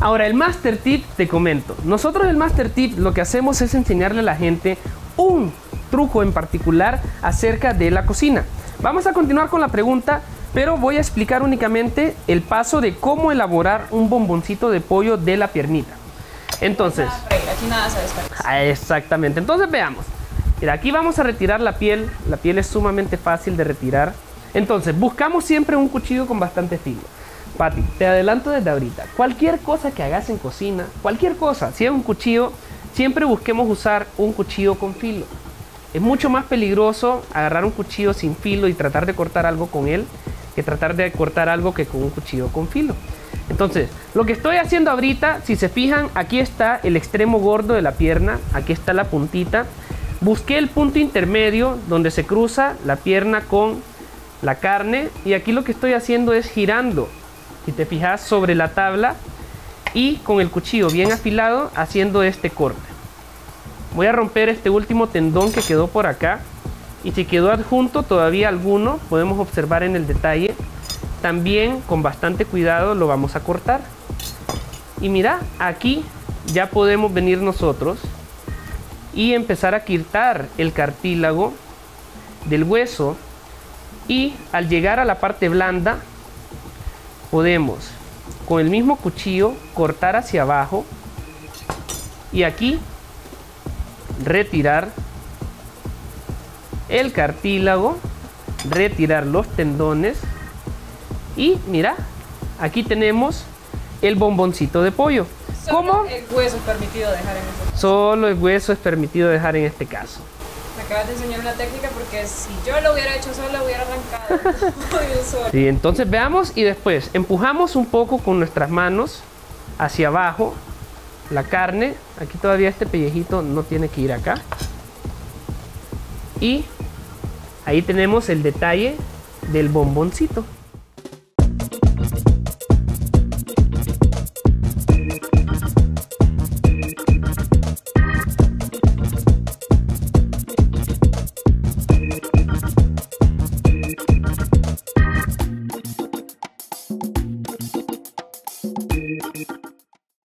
Ahora, el MásterTip, te comento. Nosotros el MásterTip lo que hacemos es enseñarle a la gente un truco en particular acerca de la cocina. Vamos a continuar con la pregunta, pero voy a explicar únicamente el paso de cómo elaborar un bomboncito de pollo de la piernita. Entonces, aquí nada se desperdicia. Exactamente. Entonces veamos. Mira, aquí vamos a retirar la piel. La piel es sumamente fácil de retirar. Entonces, buscamos siempre un cuchillo con bastante filo. Pati, te adelanto desde ahorita. Cualquier cosa que hagas en cocina, cualquier cosa, si es un cuchillo, siempre busquemos usar un cuchillo con filo. Es mucho más peligroso agarrar un cuchillo sin filo y tratar de cortar algo con él que tratar de cortar algo que con un cuchillo con filo. Entonces, lo que estoy haciendo ahorita, si se fijan, aquí está el extremo gordo de la pierna, aquí está la puntita. Busqué el punto intermedio donde se cruza la pierna con la carne y aquí lo que estoy haciendo es girando, si te fijas, sobre la tabla y con el cuchillo bien afilado haciendo este corte. Voy a romper este último tendón que quedó por acá y si quedó adjunto todavía alguno, podemos observar en el detalle. También con bastante cuidado lo vamos a cortar. Y mira, aquí ya podemos venir nosotros y empezar a quitar el cartílago del hueso y al llegar a la parte blanda podemos con el mismo cuchillo cortar hacia abajo y aquí retirar el cartílago, retirar los tendones. Y mira, aquí tenemos el bomboncito de pollo. ¿Cómo? El hueso es permitido dejar en este caso. Solo el hueso es permitido dejar en este caso. Me acabas de enseñar una técnica porque si yo lo hubiera hecho solo, lo hubiera arrancado. Sí, entonces veamos y después empujamos un poco con nuestras manos hacia abajo la carne. Aquí todavía este pellejito no tiene que ir acá. Y ahí tenemos el detalle del bomboncito.